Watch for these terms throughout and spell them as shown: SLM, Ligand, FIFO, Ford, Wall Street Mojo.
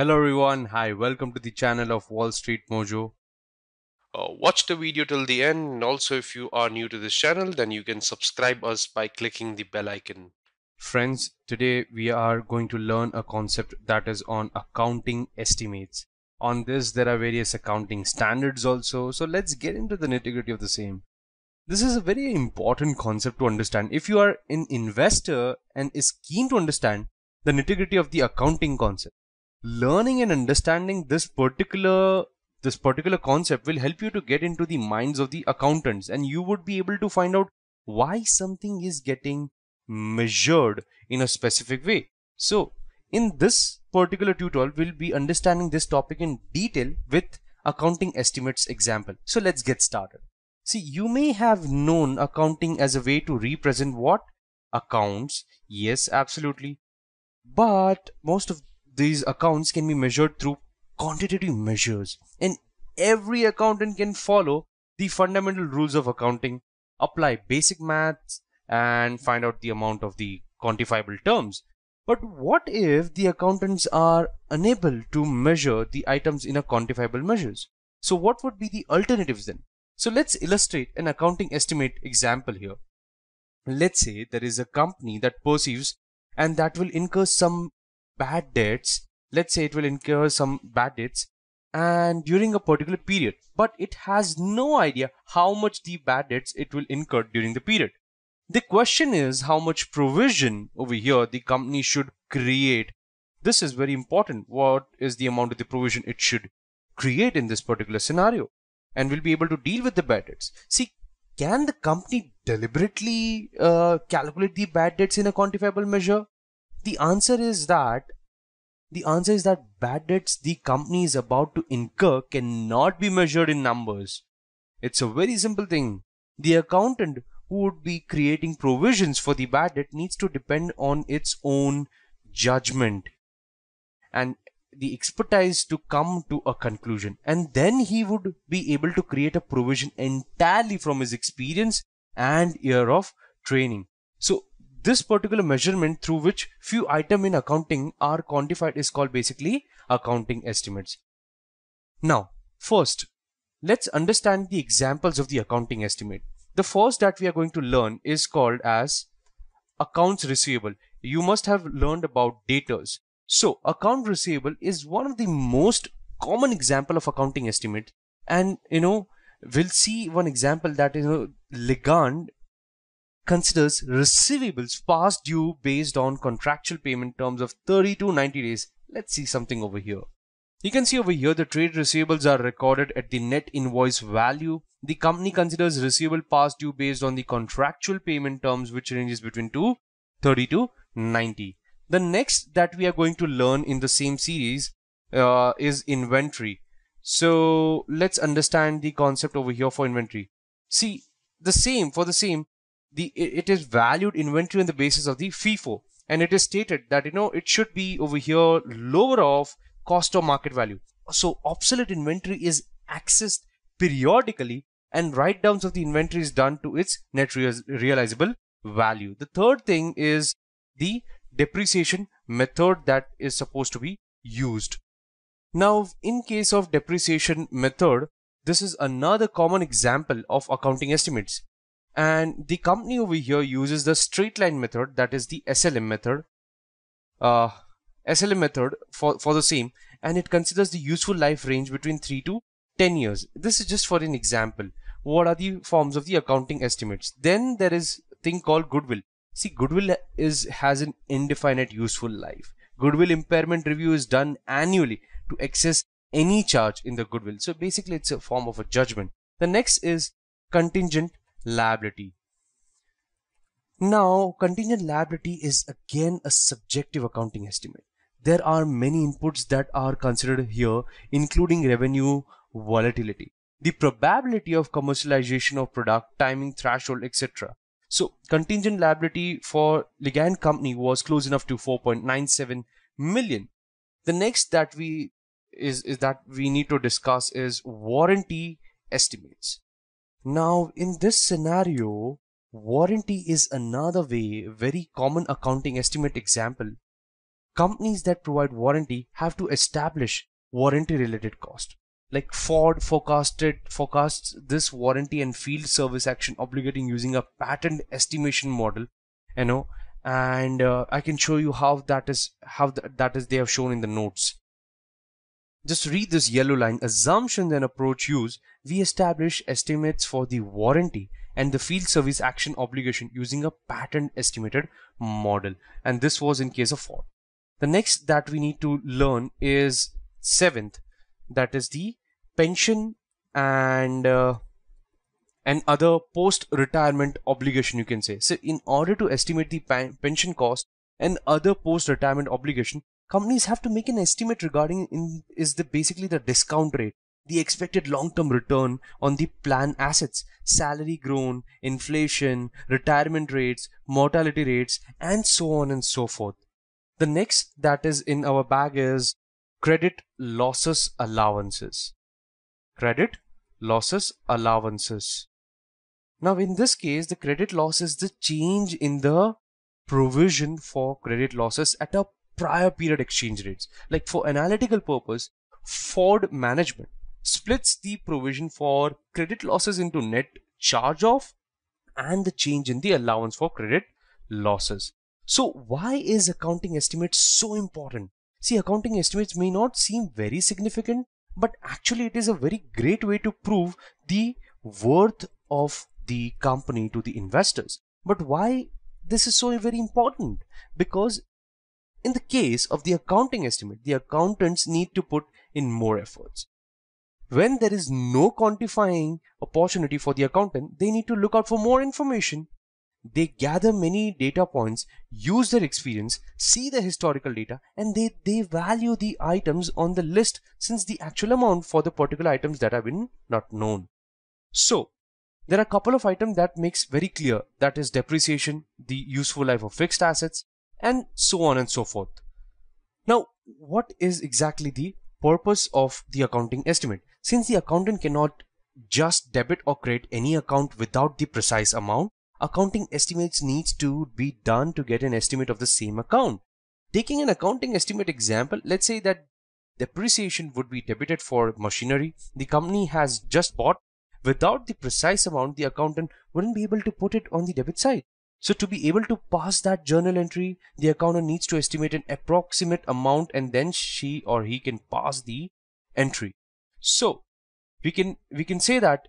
Hello everyone, hi, welcome to the channel of Wall Street Mojo. Watch the video till the end, and also if you are new to this channel, then you can subscribe us by clicking the bell icon. Friends, today we are going to learn a concept that is on accounting estimates. On this, there are various accounting standards also, so let's get into the nitty-gritty of the same. This is a very important concept to understand. If you are an investor and is keen to understand the nitty-gritty of the accounting concept, learning and understanding this particular concept will help you to get into the minds of the accountants, and you would be able to find out why something is getting measured in a specific way. So in this particular tutorial, we'll be understanding this topic in detail with accounting estimates example. So let's get started. See, you may have known accounting as a way to represent what? Accounts. Yes, absolutely. But most of these accounts can be measured through quantitative measures, and every accountant can follow the fundamental rules of accounting, apply basic maths, and find out the amount of the quantifiable terms. But what if the accountants are unable to measure the items in a quantifiable measures? So what would be the alternatives then? So let's illustrate an accounting estimate example here. Let's say there is a company that perceives and that will incur some bad debts. Let's say it will incur some bad debts and during a particular period, but it has no idea how much the bad debts it will incur during the period. The question is how much provision over here the company should create. This is very important. What is the amount of the provision it should create in this particular scenario, and will be able to deal with the bad debts. See, can the company deliberately calculate the bad debts in a quantifiable measure? The answer is that bad debts the company is about to incur cannot be measured in numbers. It's a very simple thing. The accountant who would be creating provisions for the bad debt needs to depend on its own judgment and the expertise to come to a conclusion. And then he would be able to create a provision entirely from his experience and year of training. So this particular measurement through which few items in accounting are quantified is called basically accounting estimates. Now, first, let's understand the examples of the accounting estimate. The first that we are going to learn is called as accounts receivable. You must have learned about debtors. So, account receivable is one of the most common example of accounting estimate. And, you know, we'll see one example that, you know, Ligand considers receivables past due based on contractual payment terms of 30 to 90 days. Let's see something over here. You can see over here the trade receivables are recorded at the net invoice value. The company considers receivable past due based on the contractual payment terms, which ranges between 30 to 90. The next that we are going to learn in the same series is inventory. So let's understand the concept over here for inventory. See, it is valued inventory on the basis of the FIFO, and it is stated that, you know, it should be over here lower of cost or market value. So obsolete inventory is accessed periodically, and write downs of the inventory is done to its net realizable value. The third thing is the depreciation method that is supposed to be used. Now, in case of depreciation method, this is another common example of accounting estimates. And the company over here uses the straight line method, that is the SLM method, for the same, and it considers the useful life range between 3 to 10 years. This is just for an example. What are the forms of the accounting estimates? Then there is a thing called goodwill. See, goodwill has an indefinite useful life. Goodwill impairment review is done annually to assess any charge in the goodwill. So basically, it's a form of a judgment. The next is contingent liability. Now, contingent liability is again a subjective accounting estimate. There are many inputs that are considered here, including revenue, volatility, the probability of commercialization of product, timing, threshold, etc. So, contingent liability for Ligand company was close enough to 4.97 million. The next that we need to discuss is warranty estimates. Now, in this scenario, warranty is another very common accounting estimate example. companies that provide warranty have to establish warranty related cost. Like Ford forecasts this warranty and field service action obligating using a patent estimation model, you know, and I can show you how that is, they have shown in the notes. Just read this yellow line. Assumptions and approach use. We establish estimates for the warranty and the field service action obligation using a patent estimated model. And this was in case of Ford. The next that we need to learn is 7th. That is the pension and other post-retirement obligation, you can say. So in order to estimate the pension cost and other post-retirement obligation, companies have to make an estimate regarding basically the discount rate, the expected long-term return on the plan assets, salary grown, inflation, retirement rates, mortality rates, and so on and so forth. The next that is in our bag is credit losses allowances. Credit losses allowances. Now in this case, the credit loss is the change in the provision for credit losses at a prior period exchange rates. Like for analytical purpose, Ford management splits the provision for credit losses into net charge-off and the change in the allowance for credit losses. So why is accounting estimates so important? See, accounting estimates may not seem very significant, but actually it is a very great way to prove the worth of the company to the investors. But why this is so very important? Because in the case of the accounting estimate, the accountants need to put in more efforts. When there is no quantifying opportunity for the accountant, they need to look out for more information. They gather many data points, use their experience, see the historical data, and they value the items on the list since the actual amount for the particular items that have been not known. So there are a couple of items that makes very clear, that is depreciation, the useful life of fixed assets, and so on and so forth. Now, what is exactly the purpose of the accounting estimate? Since the accountant cannot just debit or credit any account without the precise amount, accounting estimates needs to be done to get an estimate of the same account. Taking an accounting estimate example, let's say that depreciation would be debited for machinery the company has just bought. Without the precise amount, the accountant wouldn't be able to put it on the debit side. So to be able to pass that journal entry, the accountant needs to estimate an approximate amount and then she or he can pass the entry. So we can say that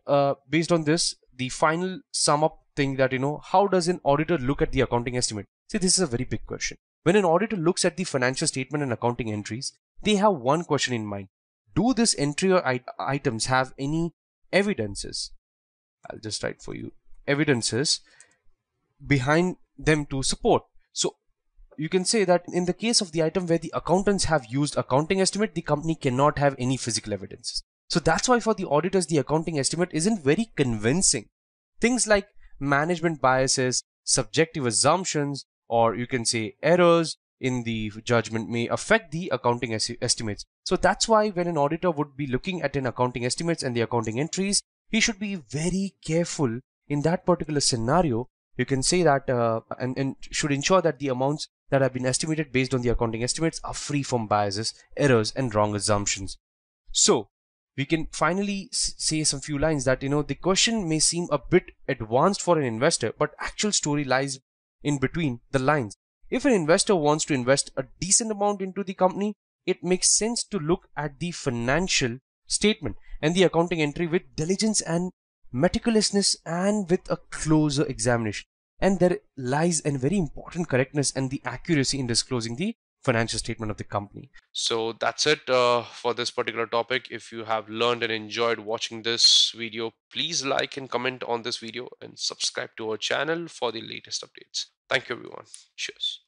based on this, the final sum up thing that, you know, how does an auditor look at the accounting estimate? See, this is a very big question. When an auditor looks at the financial statement and accounting entries, they have one question in mind. Do this entry or items have any evidences? I'll just write for you. Evidences behind them to support. So you can say that in the case of the item where the accountants have used accounting estimate, the company cannot have any physical evidences. So that's why for the auditors, the accounting estimate isn't very convincing. Things like management biases, subjective assumptions, or you can say errors in the judgment may affect the accounting estimates. So that's why when an auditor would be looking at an accounting estimates and the accounting entries, he should be very careful in that particular scenario. You can say that and should ensure that the amounts that have been estimated based on the accounting estimates are free from biases, errors, and wrong assumptions. So we can finally say some few lines that, you know, the question may seem a bit advanced for an investor, but actual story lies in between the lines. If an investor wants to invest a decent amount into the company, it makes sense to look at the financial statement and the accounting entry with diligence and meticulousness and with a closer examination. And there lies a very important correctness and the accuracy in disclosing the financial statement of the company. So that's it for this particular topic. If you have learned and enjoyed watching this video, please like and comment on this video and subscribe to our channel for the latest updates. Thank you everyone. Cheers.